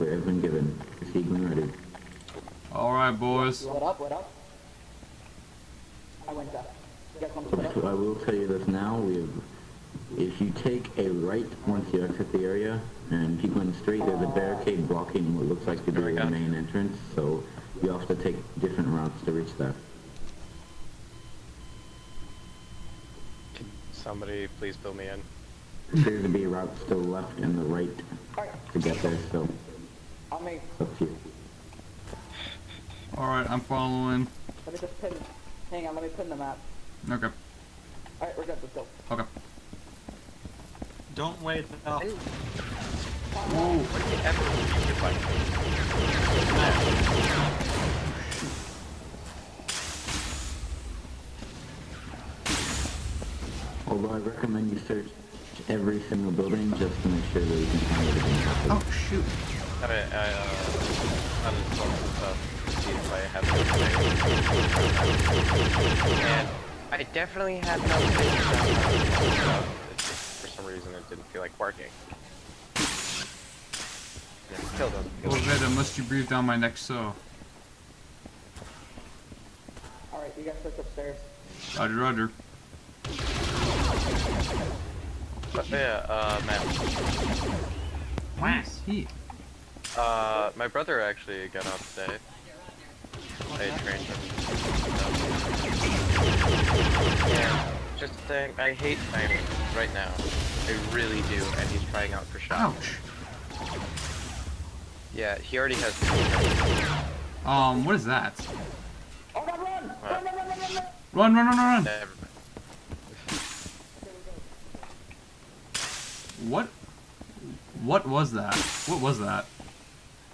booklet has been given. It's eagerly ready. Alright, boys. What up? I went up. You guys want to put up? I will tell you this now. If you take a right once you exit the area, and keep going straight, there's a barricade blocking what looks like to be the main entrance, so you have to take different routes to reach that. Can somebody please fill me in? There's going to be routes to the left and the right to get there, so it's up to you. Alright, I'm following. Let me just pin. Hang on, let me pin the map. Okay. Alright, we're good, let's go. Okay. Don't wait up. Whoa. Although I recommend you search every single building just to make sure that you can find everything. Oh shoot! I'm sorry to see if I have and I definitely had no vision. Reason it didn't feel like working. And it still doesn't feel like Vader, must you breathe down my neck so? Alright, you guys search upstairs. Roger, roger. Yeah, man. Where is he? My brother actually got out today. I trained him. Yeah, just a thing, I hate timing right now. I really do, and he's trying out for shots. Ouch. Yeah, he already has. What is that? Oh, God, run! Run! Never. What? What was that? What was that?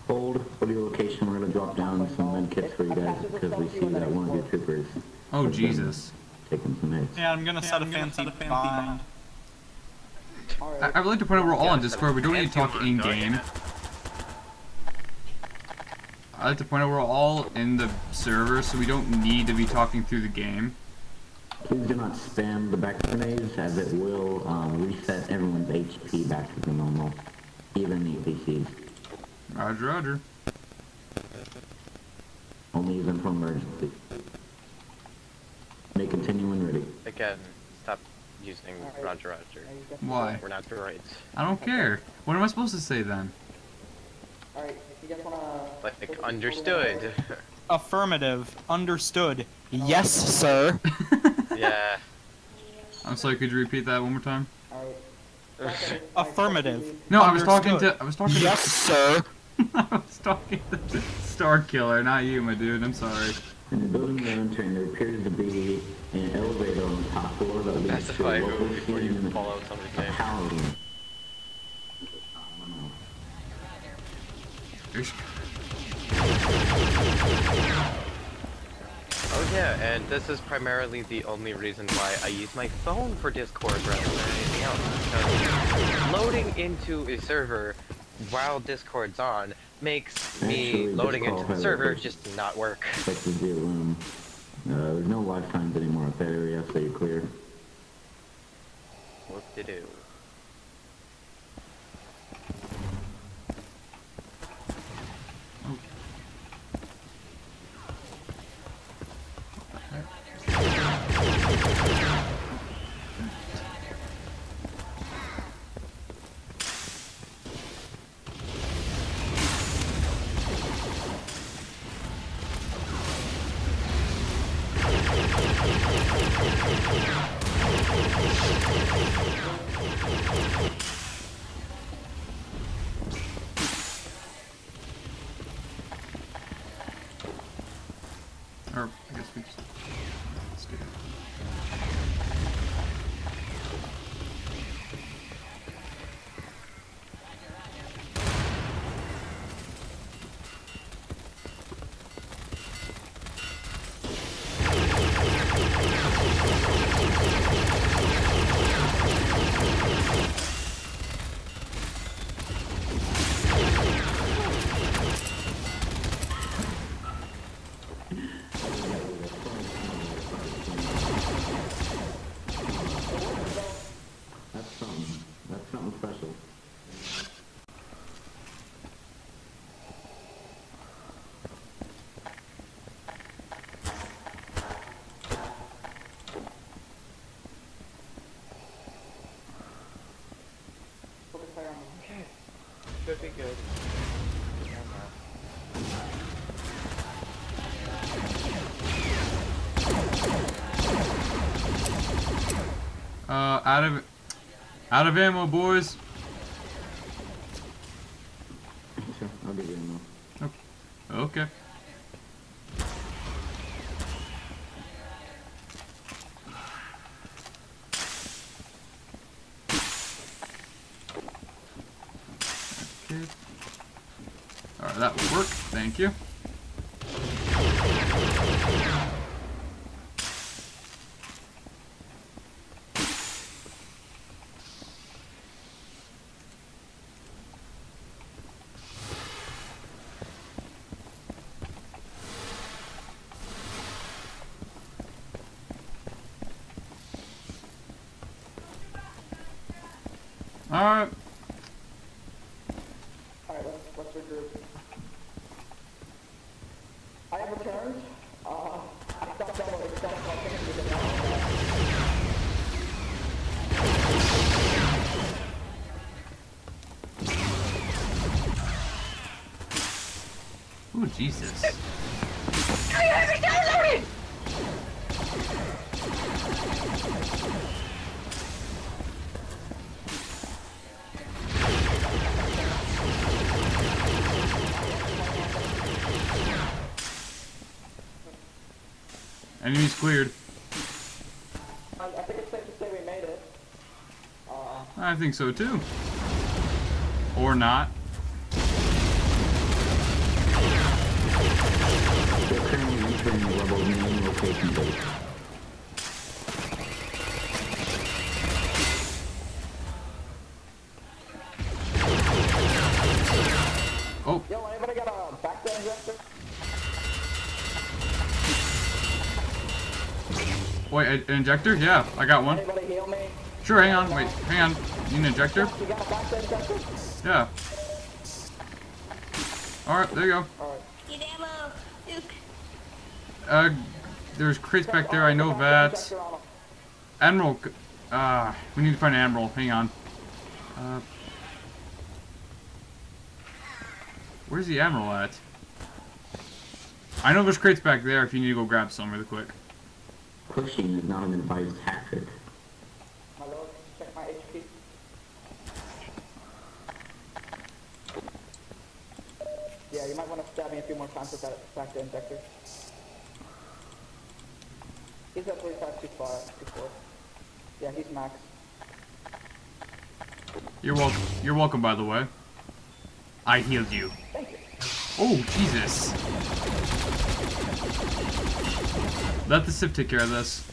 Hold for your location. We're gonna drop down some med kits for you guys because we see that one of your troopers. Oh Jesus! Taking some hits. Yeah, I'm gonna set a fancy bind. I would like to point out we're all on Discord, we don't need to talk in-game. I like to point out we're all in the server, so we don't need to be talking through the game. Please do not spam the back grenades, as it will reset everyone's HP back to the normal, even the APCs. Roger, roger. Only use them for emergency. May continue when ready. Again, stop. Using Roger Roger. Why? We're not droids. I don't care. What am I supposed to say then? Alright, you guys wanna... Like, understood. Affirmative. Understood. Yes, sir. Yeah. I'm sorry, could you repeat that one more time? Alright. Affirmative. No, I was talking to... Yes, sir. I was talking to Star Killer, not you, my dude. I'm sorry. In the building they're entering, there appears to be an elevator on the top floor that leads to a local scene power room. Oh yeah, and this is primarily the only reason why I use my phone for Discord rather than anything else. Because loading into a server while Discord's on makes me loading into the server just not work. There's no live times anymore at that area, so you're clear. What to do? good. Out of ammo, boys. Sure, I'll give you ammo. Okay. Okay. Alright, that will work. Thank you. Alright. What's your group? I have returned. I stopped down with the gun. Ooh, Jesus. I have it downloaded! Enemies cleared. I think it's safe to say we made it. I think so too. Or not. They're currently entering the rebel main location base. Oh. Yo, anybody got a backdoor injector? Wait, an injector? Yeah, I got one. Anybody heal me? Sure, hang on. Wait, hang on. You need an injector? You got a backdoor injector? Yeah. Alright, there you go. Alright. Get ammo, Duke. There's crates back there. I know that. Admiral. We need to find an Admiral. Hang on. Where's the Admiral at? I know there's crates back there if you need to go grab some really quick. Pushing is not an advised tactic. My lord, check my HP. Yeah, you might want to stab me a few more times with that factor injector. He's at 35 too far, too far. Yeah, he's max. You're welcome, by the way. I healed you. Thank you. Oh, Jesus. Let the Civ take care of this.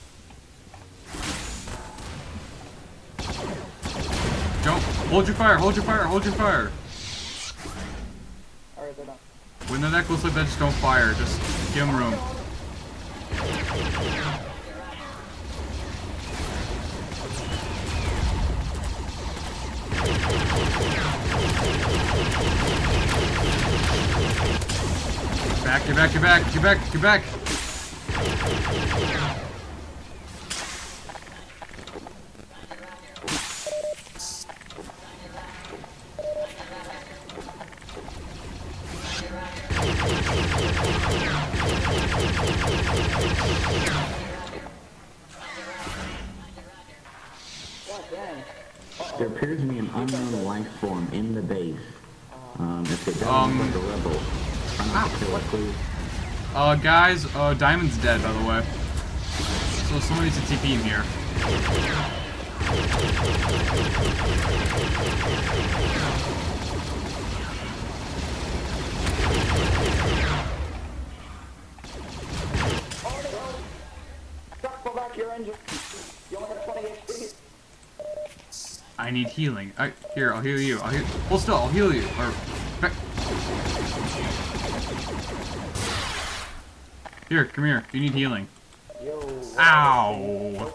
Don't hold your fire, hold your fire, hold your fire. Alright, they're done. When the neck looks like that, just don't fire, just give them room. Get back, get back, get back, get back, get back. There appears to be an unknown life form in the base. If they die like a rebel, try not to kill it, please. Guys, Diamond's dead, by the way. So someone needs to TP him here. I need healing. Here, I'll heal you. Hold still, I'll heal you. Here, come here. You need healing. Yo, ow!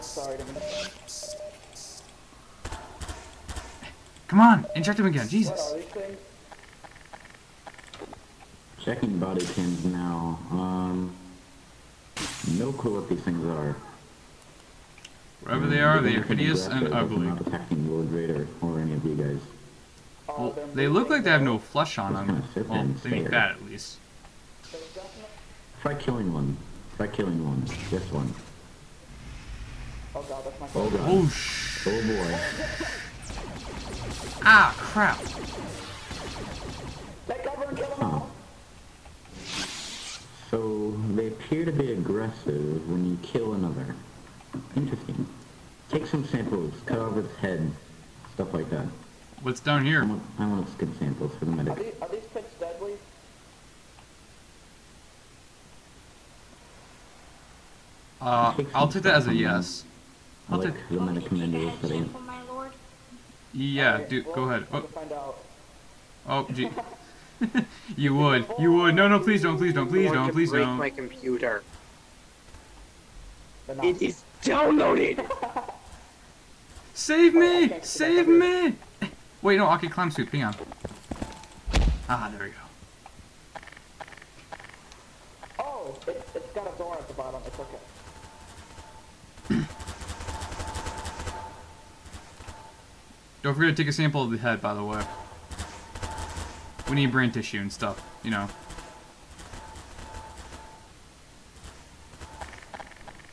Come on, inject him again, Jesus. Checking body cams now. No clue what these things are. Wherever they are, they are hideous and ugly. I'm not attacking Lord Vader or any of you guys. Well, they look like they have no flesh on them. Well, they need that at least. Try killing one. This one. Oh god, that's my fault. Oh sh. Oh boy. Ah, crap. Let go and kill them all. So, they appear to be aggressive when you kill another. Interesting. Take some samples, cut off its head, stuff like that. What's down here? I want skin samples for the medic. Are these pits deadly? I'll take that as a yes. I'll take the medic commander setting. Yeah, dude, go ahead. Oh, gee. You would. No, please don't. My computer. It is downloaded! Save me! Save me! Wait, no, okay, climb suit, hang on. Ah, there we go. Oh, it's got a door at the bottom, it's okay. Don't forget to take a sample of the head, by the way. We need brain tissue and stuff, you know.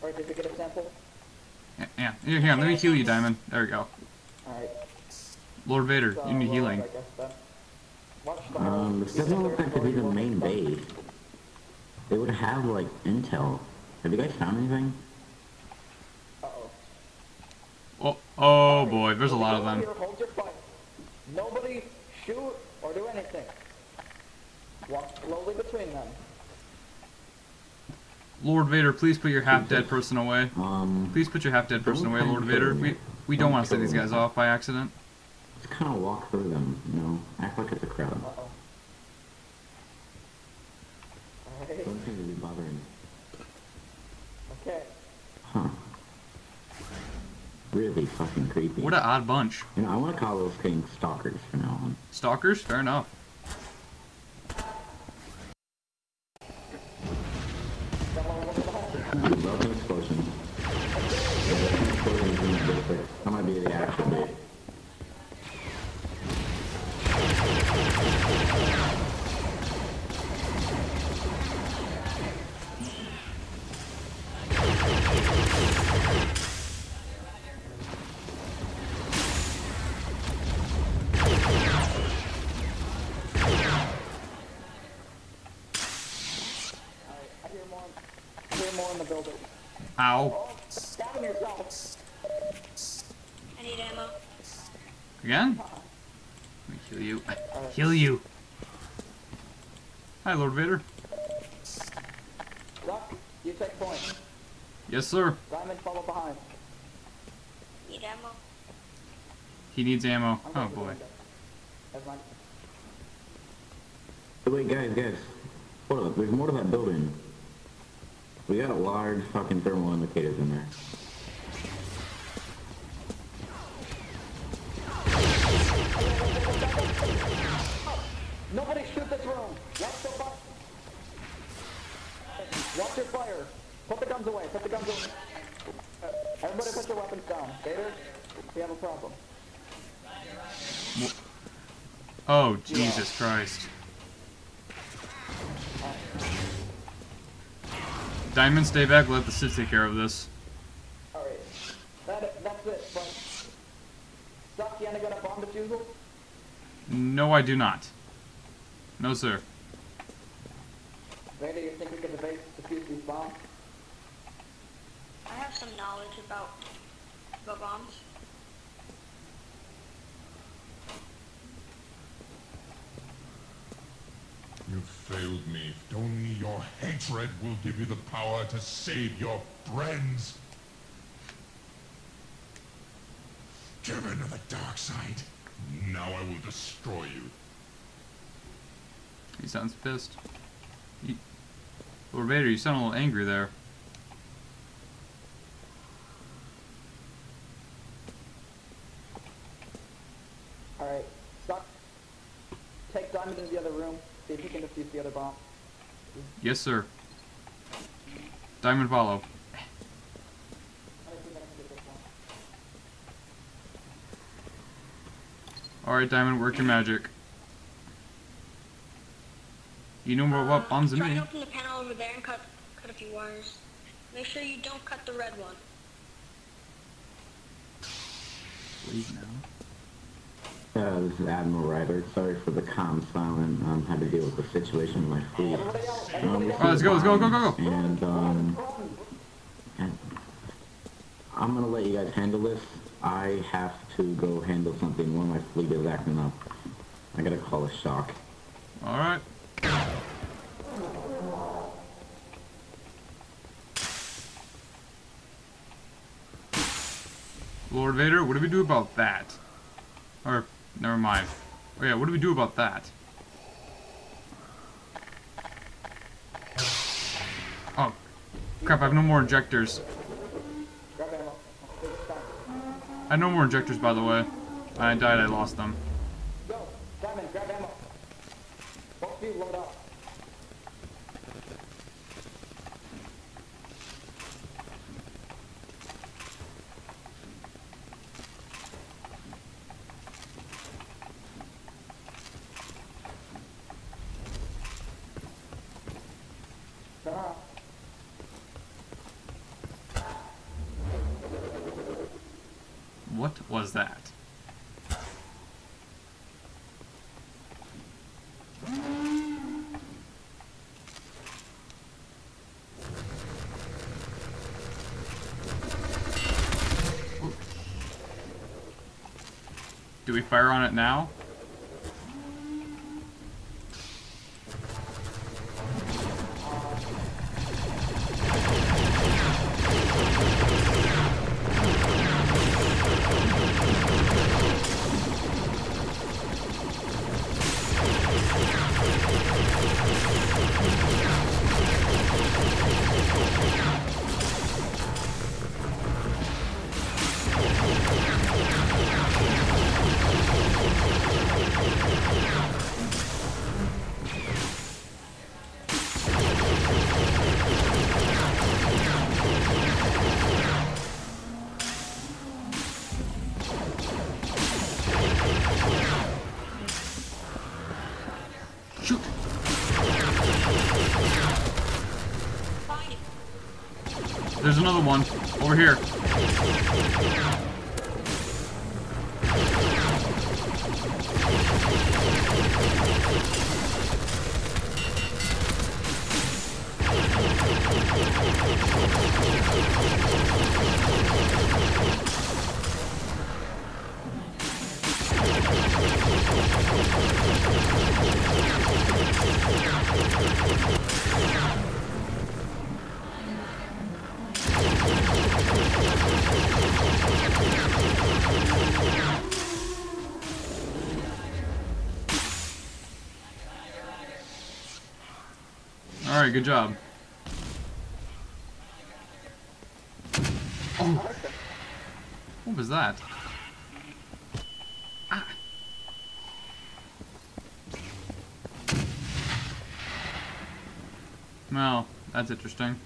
Or did we get a sample? Yeah. Here, let me heal you, Diamond. There we go. Alright. Lord Vader, so, you need healing. This doesn't look like to be the main base. They would have, like, intel. Have you guys found anything? Uh-oh. Oh, boy, there's a lot of them. Hold your butt. Nobody shoot or do anything. Walk slowly between them. Lord Vader, please put your half-dead person away. Please put your half-dead person away, Lord Vader. We don't want to set these guys off by accident. Just kind of walk through them, you know? Act like it's a crowd. Uh-oh. Alright. Don't seem to be bothering. Okay. Huh. Really fucking creepy. What an odd bunch. You know, I want to call those things stalkers from now on. Stalkers? Fair enough. More in the building. Ow. Stab him yourself. I need ammo. Again? Let me heal you. Heal you. Hi, Lord Vader. Rock, you take point. Yes, sir. Diamond, follow behind. Need ammo. He needs ammo. Oh, boy. Wait, guys. Hold up, there's more to that building. We got large fucking thermal indicators in there. Nobody shoot this room! Watch your fire! Put the guns away! Everybody put your weapons down. Vader, we have a problem. Oh, Jesus Christ. Diamond, stay back, let the Sith take care of this. Alright. That's it, but... Doc, you got a bomb defusal? No, I do not. No, sir. Vader, you think we can defuse these bombs? I have some knowledge about bombs. You failed me. If only your hatred will give you the power to save your friends. Give in to the dark side. Now I will destroy you. He sounds pissed. Lord Vader, you sound a little angry there. Alright, stop. Take Diamond into the other room. See if you can defuse the other bomb. Yes, sir. Diamond, follow. Alright, Diamond, work your magic. You know more about bombs than me. Try to open the panel over there and cut a few wires. Make sure you don't cut the red one. Please, no. This is Admiral Ryder. Sorry for the calm silent. Had to deal with the situation in my fleet. Alright, let's go. And, I'm gonna let you guys handle this. I have to go handle something. One of my fleet is acting up. I gotta call a shock. Alright. Lord Vader, what do we do about that? Or, never mind. Oh yeah, what do we do about that? Oh, crap, I have no more injectors. I had no more injectors, by the way. I died, I lost them. Go, Diamond, grab ammo. Both of you load up. What was that? Ooh. Do we fire on it now? There's another one over here. Alright, good job. Oh. What was that? Ah. Well, that's interesting.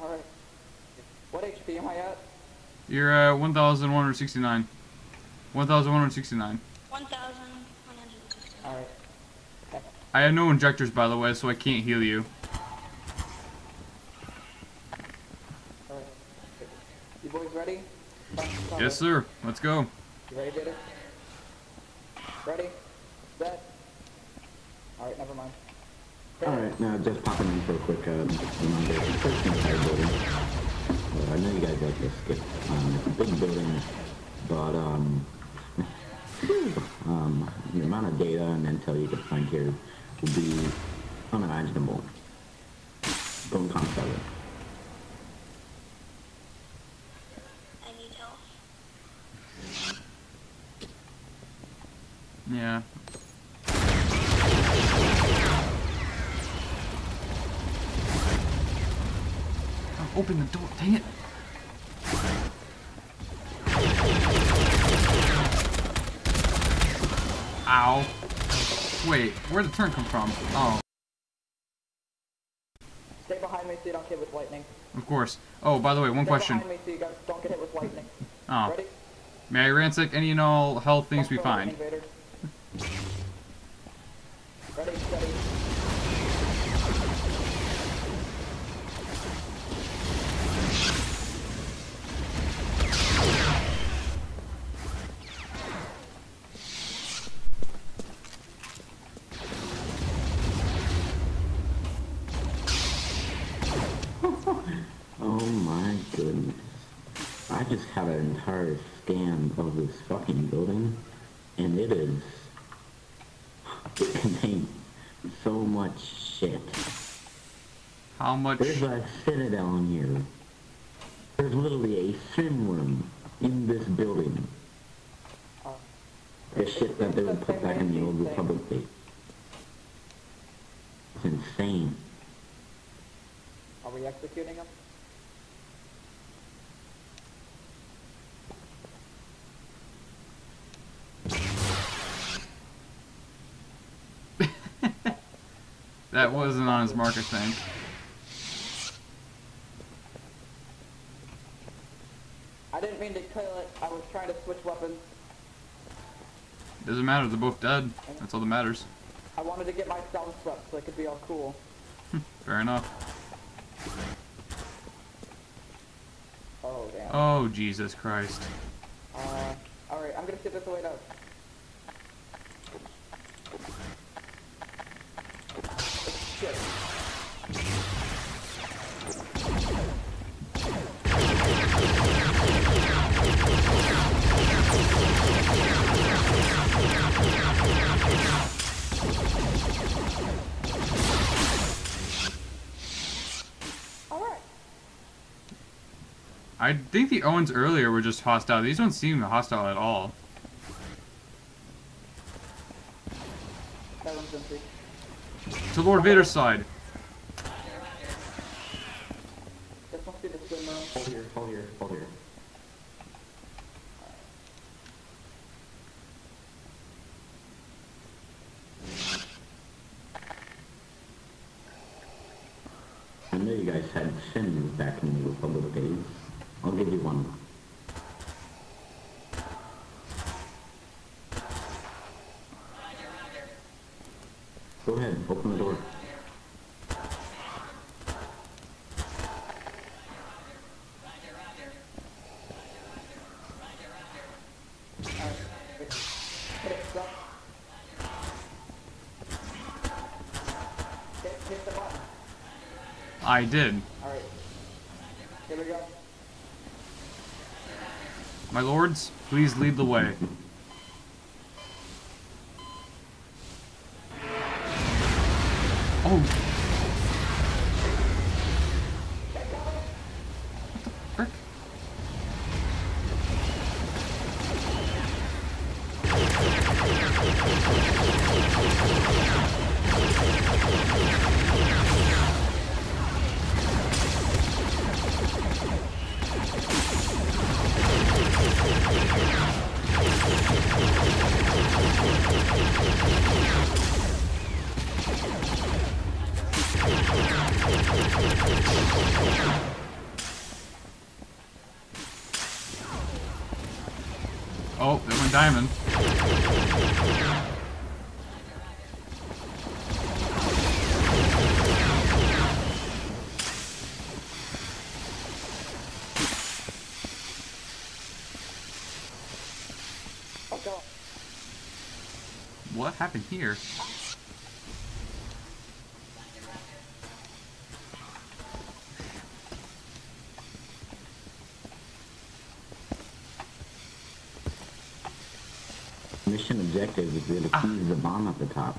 Alright. What HP am I at? You're at 1,169. 1,169. 1,169. Alright. I have no injectors, by the way, so I can't heal you. Alright. You boys ready? Yes, sir. Let's go. You ready, Vader? Ready? Set? Alright, never mind. Alright, now just popping in for a quick reminder. First thing, entire building. I know you guys like this. It's a big building, but the amount of data and intel you can find here will be unimaginable. Don't contact it. I need help. Yeah. Oh, open the door, dang it! Ow. Wait, where'd the turn come from? Oh. Stay behind me so you don't get hit with lightning. Of course. Oh, by the way, one question. Stay behind me so you don't get hit with lightning. Oh. Ready? May I ransack any and all health things we find? Ready, steady. Oh my goodness. I just had an entire scan of this fucking building, and it is... it contains so much shit. How much? There's a citadel in here. There's literally a sin room in this building. There's shit that they would put back in the old Republic Day. It's insane. Are we executing them? That wasn't on his marker thing. I didn't mean to kill it. I was trying to switch weapons. Doesn't matter. They're both dead. That's all that matters. I wanted to get my stealth swept so it could be all cool. Fair enough. Oh, damn. Oh, Jesus Christ. Alright, I'm gonna sit this way out. I think the Owens earlier were just hostile. These don't seem hostile at all. That one's empty. To Lord Vader's side. This must be the swim room. Hold here, hold here, hold here. I know you guys had sins back in the Republic days. I'll give you one. Go ahead, open the door. I did. Alright. Here we go. My lords, please lead the way. Oh! What the frick? Oh, there went Diamond. What happened here? Mission objective is to defuse the bomb at the top.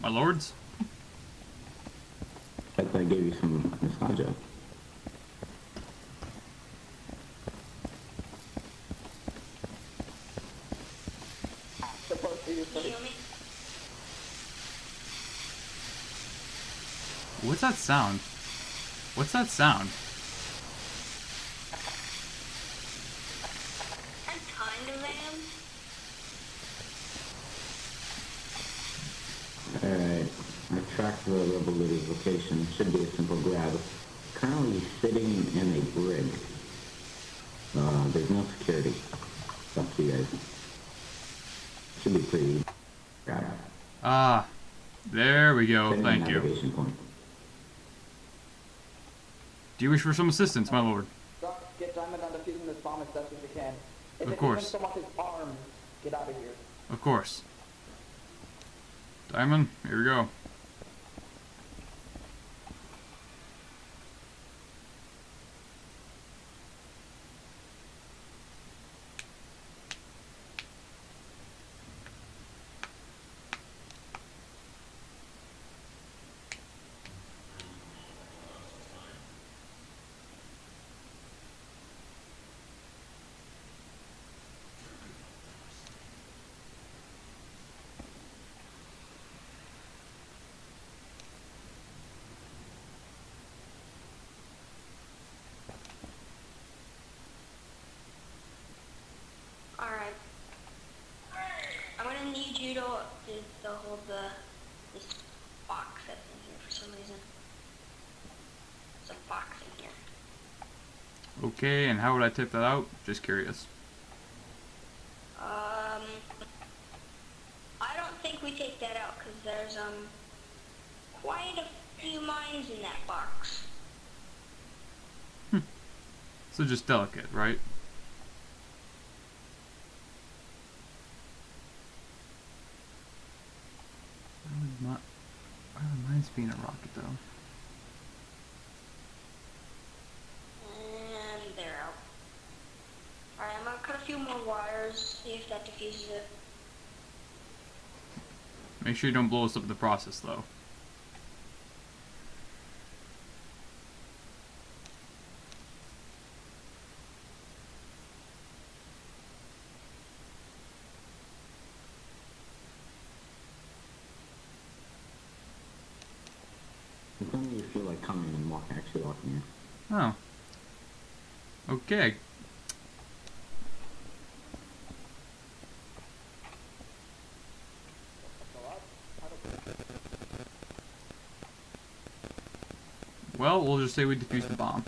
My lords? I thought I gave you some nostalgia. What's that sound? What's that sound? factually of Liddy's location should be a simple grab. Currently sitting in a brig. There's no security. It's up to you guys. Should be pretty. Ah, there we go. Thank you. Do you wish for some assistance, my lord? Get Diamond on defusing this bomb as best as you can. Of course. So much as arms, get out of here. Of course. Diamond, here we go. Alright. I'm gonna need you to hold this box that's in here for some reason. There's a box in here. Okay, and how would I tip that out? Just curious. I don't think we take that out because there's quite a few mines in that box. So just delicate, right? Being a rocket though. And they're out. Alright, I'm gonna cut a few more wires, see if that diffuses it. Make sure you don't blow us up in the process though. You feel like coming and walking in. Oh. Okay. Well, we'll just say we defused the bomb.